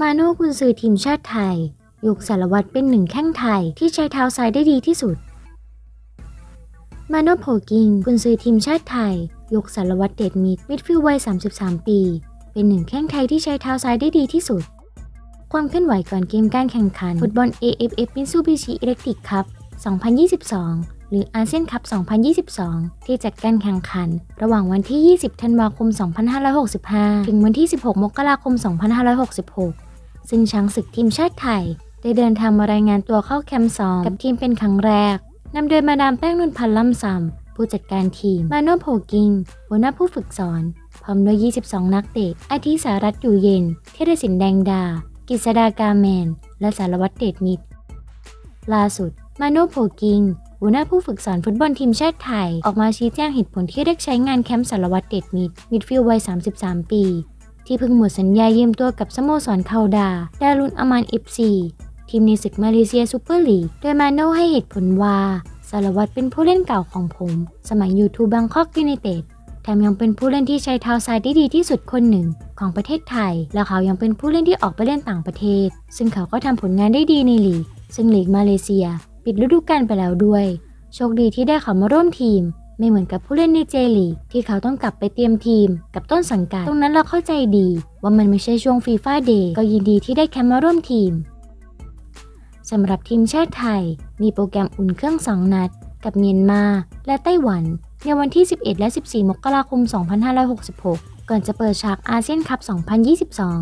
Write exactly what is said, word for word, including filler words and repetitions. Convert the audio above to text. มาโน่กุนซือทีมชาติไทยยกสารวัตรเป็นหนึ่งแข้งไทยที่ใช้เท้าซ้ายได้ดีที่สุดมาโน่โพกิงกุนซือทีมชาติไทยยกสารวัตรเดชมิตรมิดฟิลด์วัยสามสิบสามปีเป็นหนึ่งแข้งไทยที่ใช้เท้าซ้ายได้ดีที่สุดความเคลื่อนไหวก่อนเกมการแข่งขันฟุตบอล เอ เอฟ เอฟ Mitsubishi Electric Cup สองพันยี่สิบสองหรืออาเซียนคัพสองพันยี่สิบสองที่จัดการแข่งขันระหว่างวันที่ยี่สิบธันวาคมสองพันห้าร้อยหกสิบห้าถึงวันที่สิบหกมกราคมสองพันห้าร้อยหกสิบหกซึ่งช้างศึกทีมชาติไทยได้เดินทางมารายงานตัวเข้าแคมป์สองกับทีมเป็นครั้งแรกนำโดยมาดามแป้งนวลพันธ์ล่ำซำผู้จัดการทีมมาโน่โพกิงหัวหน้าผู้ฝึกสอนพร้อมด้วยยี่สิบสองนักเตะอาทิสารัตน์อยู่เย็นเทรศินแดงดากิษดากาแมนและสารวัตรเดชมิตรล่าสุดมาโน่โพกิงหัวหน้าผู้ฝึกสอนฟุตบอลทีมชาติไทยออกมาชี้แจงเหตุผลที่เลือกใช้งานแคมป์สารวัตรเดชมิตรมิดฟิลด์วัยสามสิบสามปีที่เพิ่งหมดสัญญายืมตัวกับสโมสรคาวดาดารุนอมานเอฟซีทีมในศึกมาเลเซียซูเปอร์ลีกโดยมาโน่ให้เหตุผลว่าสารวัตรเป็นผู้เล่นเก่าของผมสมัยอยู่ทูบังคอกยูไนเต็ดแถมยังเป็นผู้เล่นที่ใช้เท้าซ้ายได้ดีที่สุดคนหนึ่งของประเทศไทยและเขายังเป็นผู้เล่นที่ออกไปเล่นต่างประเทศซึ่งเขาก็ทำผลงานได้ดีในลีกซึ่งลีกมาเลเซียปิดฤดูกาลไปแล้วด้วยโชคดีที่ได้เขามาร่วมทีมไม่เหมือนกับผู้เล่นในเจลีกที่เขาต้องกลับไปเตรียมทีมกับต้นสังกัดตรงนั้นเราเข้าใจดีว่ามันไม่ใช่ช่วงฟีฟ่าเดย์ก็ยินดีที่ได้แคมป์มาร่วมทีมสำหรับทีมชาติไทยมีโปรแกรมอุ่นเครื่องสองนัดกับเมียนมาและไต้หวันในวันที่สิบเอ็ดและสิบสี่มกราคมสองพันห้าร้อยหกสิบหกก่อนจะเปิดฉากอาเซียนคัพสองพันยี่สิบสอง